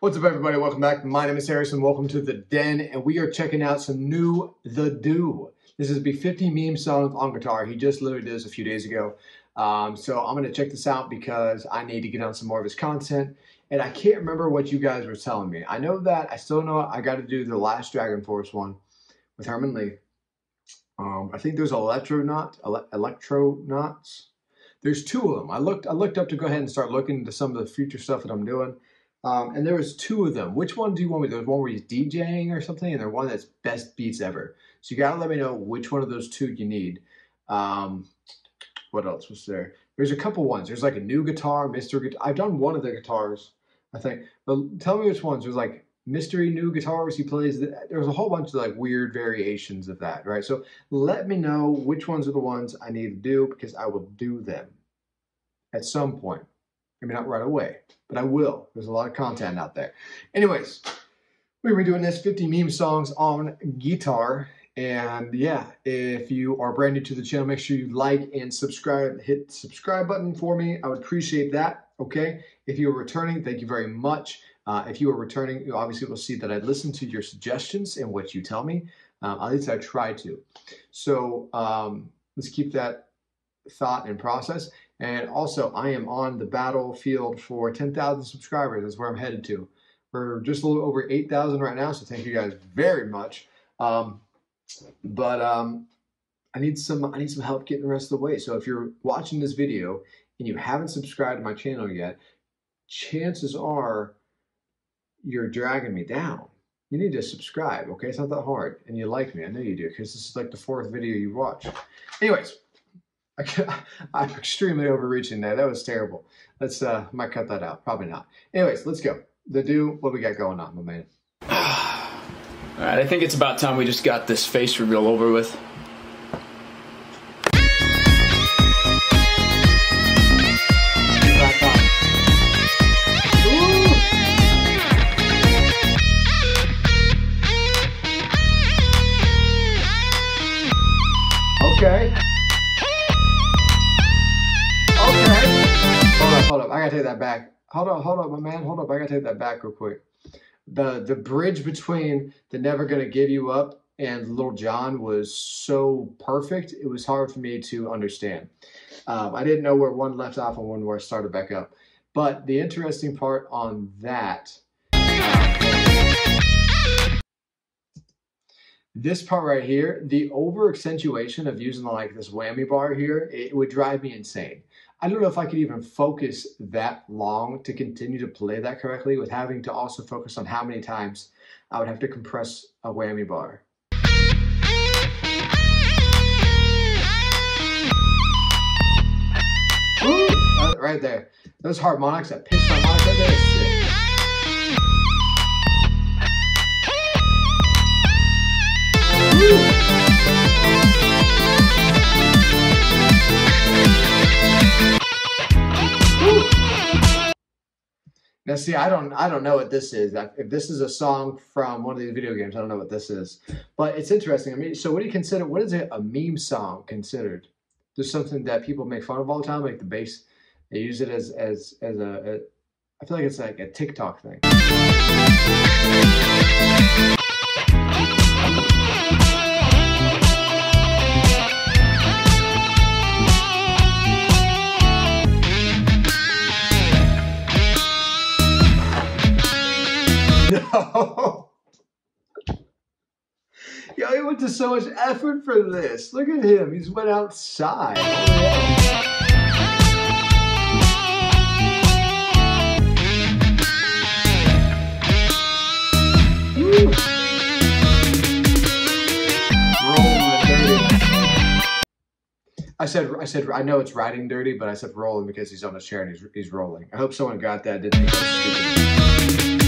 What's up, everybody? Welcome back. My name is Harrison. Welcome to The Den, and we are checking out some new The Dooo. This is the 50 meme song on guitar. He just literally did this a few days ago. So I'm going to check this out because I need to get on some more of his content, and I can't remember what you guys were telling me. I know that I still know I got to do the last Dragon Force one with Herman Lee. I think there's Electronauts. There's two of them. I looked up to go ahead and start looking into some of the future stuff that I'm doing. And there was two of them. Which one do you want me to do? There's one where he's DJing or something, and there's one that's best beats ever. So you gotta let me know which one of those two you need. What else was there? There's a couple ones. There's like a new guitar, mystery guitar. I've done one of the guitars, I think. But tell me which ones. There's like mystery new guitars he plays. There's a whole bunch of like weird variations of that, right? So let me know which ones are the ones I need to do, because I will do them at some point. I mean, not right away, but I will. There's a lot of content out there. Anyways, we're going to be doing this 50 meme songs on guitar. And yeah, if you are brand new to the channel, make sure you like and subscribe. Hit the subscribe button for me. I would appreciate that. Okay. If you are returning, thank you very much. If you are returning, you obviously will see that I listen to your suggestions and what you tell me. At least I try to. So let's keep that thought and process. And also, I am on the battlefield for 10,000 subscribers. That's where I'm headed to. We're just a little over 8,000 right now, so thank you guys very much. I need some help getting the rest of the way. So if you're watching this video and you haven't subscribed to my channel yet, chances are you're dragging me down. You need to subscribe, okay? It's not that hard. And you like me. I know you do, because this is like the 4th video you watch. Anyways. I'm extremely overreaching there. That was terrible. Let's might cut that out. Probably not. Anyways, let's go. The Dooo, what we got going on, my man? All right, I think it's about time we just got this face reveal over with. Okay. Hold up, I gotta take that back. Hold up, my man, hold up, I gotta take that back real quick. The bridge between the Never Gonna Give You Up and Little John was so perfect, it was hard for me to understand. I didn't know where one left off and one where I started back up. But the interesting part on that, this part right here, the over-accentuation of using like this whammy bar here, it would drive me insane. I don't know if I could even focus that long to continue to play that correctly, with having to also focus on how many times I would have to compress a whammy bar. Ooh, right there. Those harmonics, that pitch harmonic right there is sick. Now, see, I don't know what this is. If this is a song from one of these video games, I don't know what this is. But it's interesting. I mean, so what do you consider? What is a meme song considered? There's something that people make fun of all the time, like the bass. They use it as a I feel like it's like a TikTok thing. No. Yo, he went to so much effort for this. Look at him. He's went outside. Woo. Rolling dirty. I said, I know it's riding dirty, but I said rolling because he's on a chair and he's rolling. I hope someone got that. Didn't make that stupid.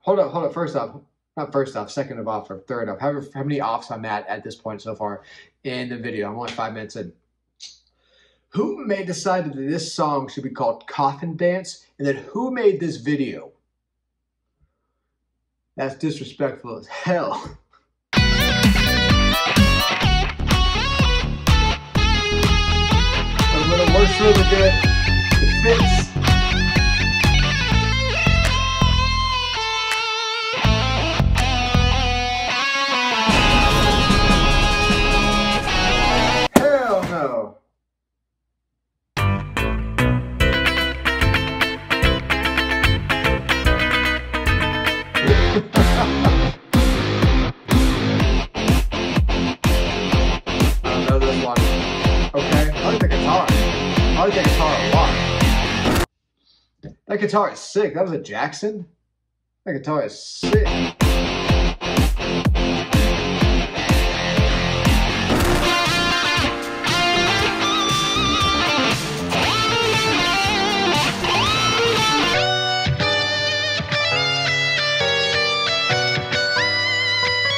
Hold up, first off, not first off, second of off, or third off, how many offs I'm at this point so far in the video. I'm only 5 minutes in. Who may decide that this song should be called Coffin Dance, and then who made this video? That's disrespectful as hell. But when it works really good, it fits. Hell no. I like that guitar a lot. That guitar is sick. That was a Jackson? That guitar is sick. I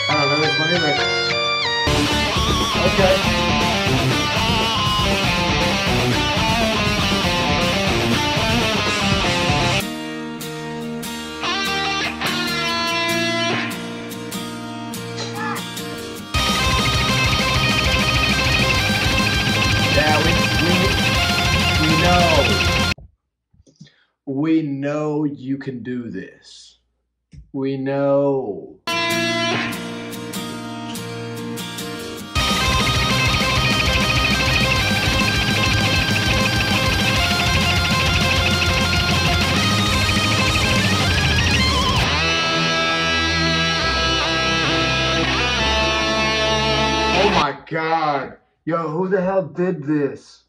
don't know this one either. Okay. We know you can do this. We know. Oh my God. Yo, who the hell did this?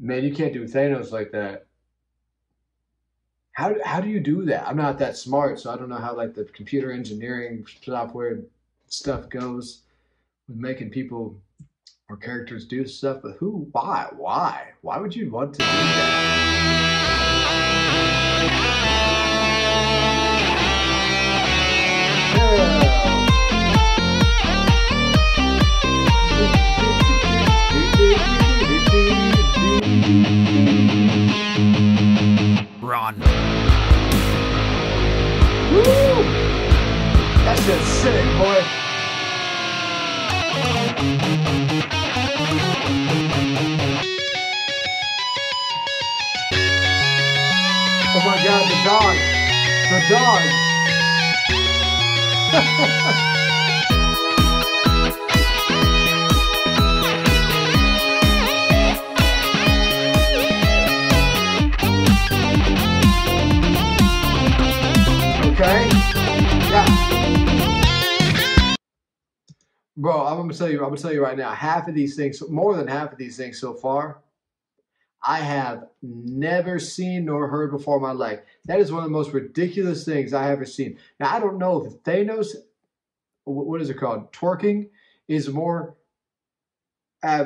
Man, you can't do Thanos like that. How do you do that? I'm not that smart, so I don't know how like the computer engineering software stuff goes with making people or characters do stuff. But who? Why would you want to do that? Yeah. Run. Woo! That shit's sick, boy. Oh my God, the dog. The dog. Okay? Yeah. Bro, I'm gonna tell you right now, half of these things, more than half of these things so far, I have never seen nor heard before in my life. That is one of the most ridiculous things I have ever seen. Now I don't know if Thanos, what is it called? Twerking is more. I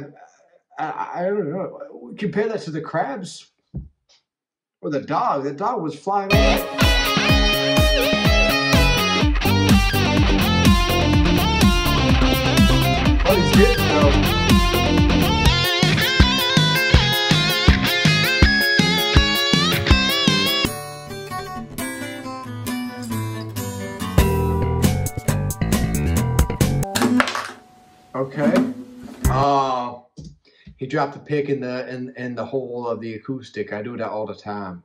don't know. Compare that to the crabs or the dog. The dog was flying away. Okay. Oh, he dropped the pick in the hole of the acoustic. I do that all the time.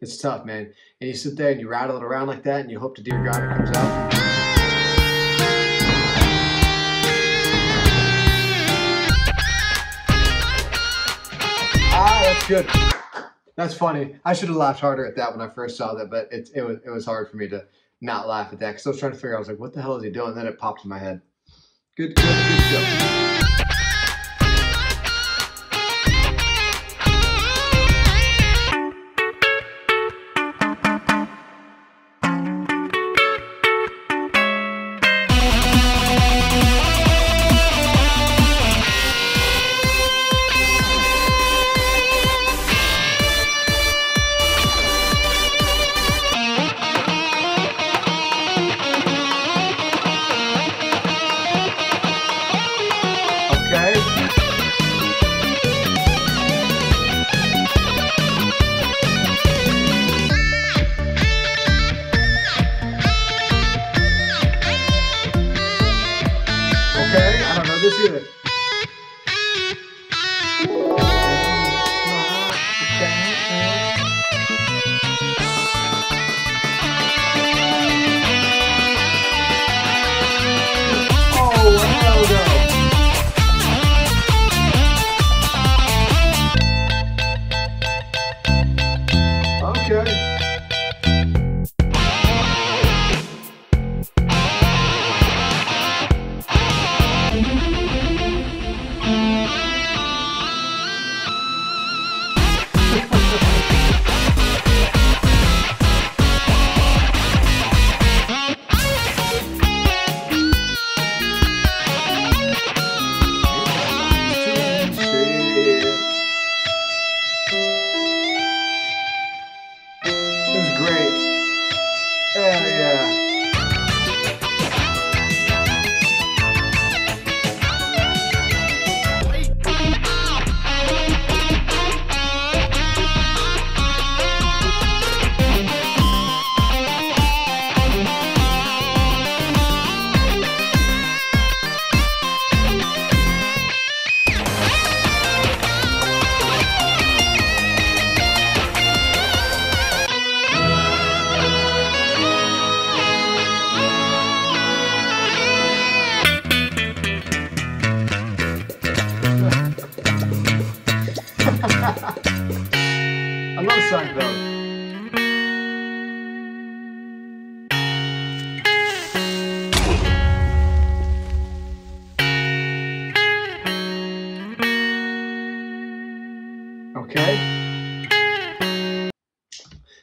It's tough, man. And you sit there and you rattle it around like that, and you hope to dear God it comes out. Ah, that's good. That's funny. I should have laughed harder at that when I first saw that, but it was hard for me to not laugh at that because I was trying to figure out. I was like, what the hell is he doing? And then it popped in my head. Good show. this year.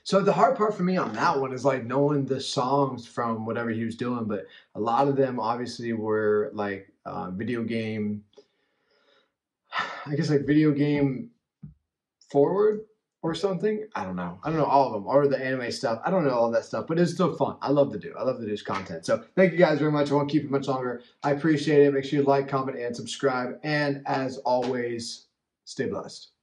So the hard part for me on that one is like knowing the songs from whatever he was doing, but a lot of them obviously were like video game, I guess like video game forward or something. I don't know all of them, or the anime stuff. I don't know all that stuff, but it's still fun. I love the Doo's content. So thank you guys very much. I won't keep it much longer. I appreciate it. Make sure you like, comment, and subscribe. And as always, stay blessed.